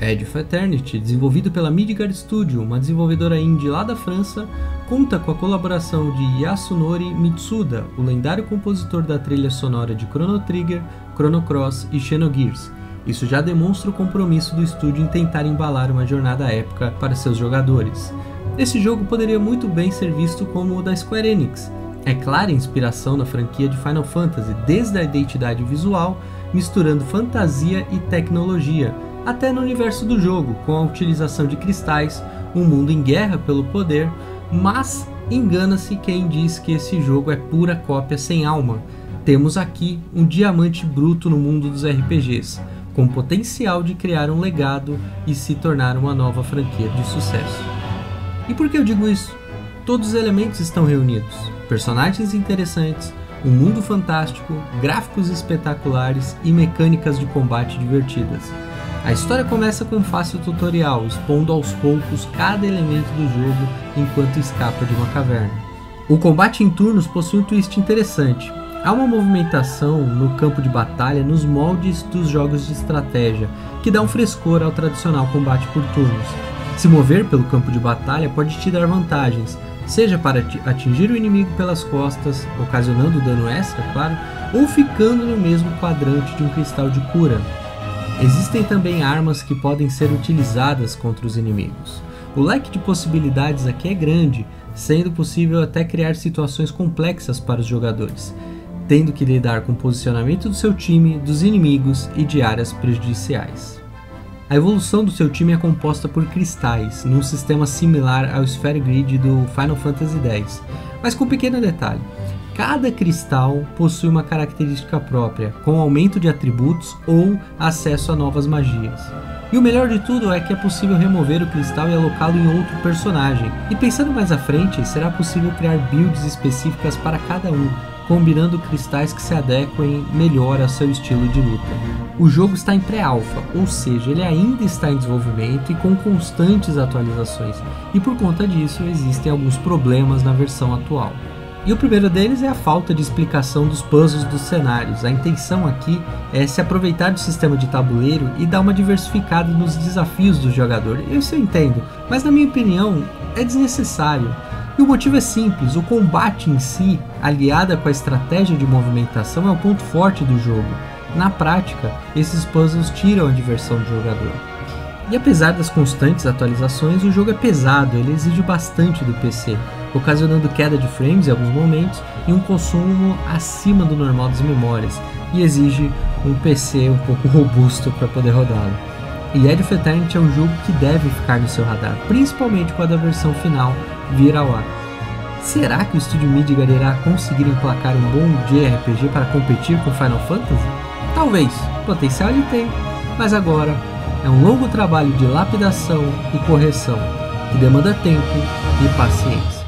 Edge of Eternity, desenvolvido pela Midgar Studio, uma desenvolvedora indie lá da França, conta com a colaboração de Yasunori Mitsuda, o lendário compositor da trilha sonora de Chrono Trigger, Chrono Cross e Xenogears. Isso já demonstra o compromisso do estúdio em tentar embalar uma jornada épica para seus jogadores. Esse jogo poderia muito bem ser visto como o da Square Enix. É clara inspiração na franquia de Final Fantasy, desde a identidade visual, misturando fantasia e tecnologia, até no universo do jogo, com a utilização de cristais, um mundo em guerra pelo poder, mas engana-se quem diz que esse jogo é pura cópia sem alma. Temos aqui um diamante bruto no mundo dos RPGs, com potencial de criar um legado e se tornar uma nova franquia de sucesso. E por que eu digo isso? Todos os elementos estão reunidos, personagens interessantes, um mundo fantástico, gráficos espetaculares e mecânicas de combate divertidas. A história começa com um fácil tutorial, expondo aos poucos cada elemento do jogo enquanto escapa de uma caverna. O combate em turnos possui um twist interessante. Há uma movimentação no campo de batalha nos moldes dos jogos de estratégia, que dá um frescor ao tradicional combate por turnos. Se mover pelo campo de batalha pode te dar vantagens, seja para atingir o inimigo pelas costas, ocasionando dano extra, claro, ou ficando no mesmo quadrante de um cristal de cura. Existem também armas que podem ser utilizadas contra os inimigos. O leque de possibilidades aqui é grande, sendo possível até criar situações complexas para os jogadores, tendo que lidar com o posicionamento do seu time, dos inimigos e de áreas prejudiciais. A evolução do seu time é composta por cristais, num sistema similar ao Sphere Grid do Final Fantasy X, mas com um pequeno detalhe. Cada cristal possui uma característica própria, com aumento de atributos ou acesso a novas magias. E o melhor de tudo é que é possível remover o cristal e alocá-lo em outro personagem. E pensando mais à frente, será possível criar builds específicas para cada um, combinando cristais que se adequem melhor ao seu estilo de luta. O jogo está em pré-alpha, ou seja, ele ainda está em desenvolvimento e com constantes atualizações, e por conta disso existem alguns problemas na versão atual. E o primeiro deles é a falta de explicação dos puzzles dos cenários. A intenção aqui é se aproveitar do sistema de tabuleiro e dar uma diversificada nos desafios do jogador. Isso eu entendo, mas na minha opinião é desnecessário. E o motivo é simples: o combate em si, aliado com a estratégia de movimentação, é o ponto forte do jogo. Na prática, esses puzzles tiram a diversão do jogador. E apesar das constantes atualizações, o jogo é pesado, ele exige bastante do PC, ocasionando queda de frames em alguns momentos e um consumo acima do normal das memórias, e exige um PC um pouco robusto para poder rodá-lo. E Edge of Eternity é um jogo que deve ficar no seu radar, principalmente quando a versão final vir ao ar. Será que o estúdio Midgar irá conseguir emplacar um bom JRPG para competir com Final Fantasy? Talvez, potencial ele tem, mas agora é um longo trabalho de lapidação e correção, que demanda tempo e paciência.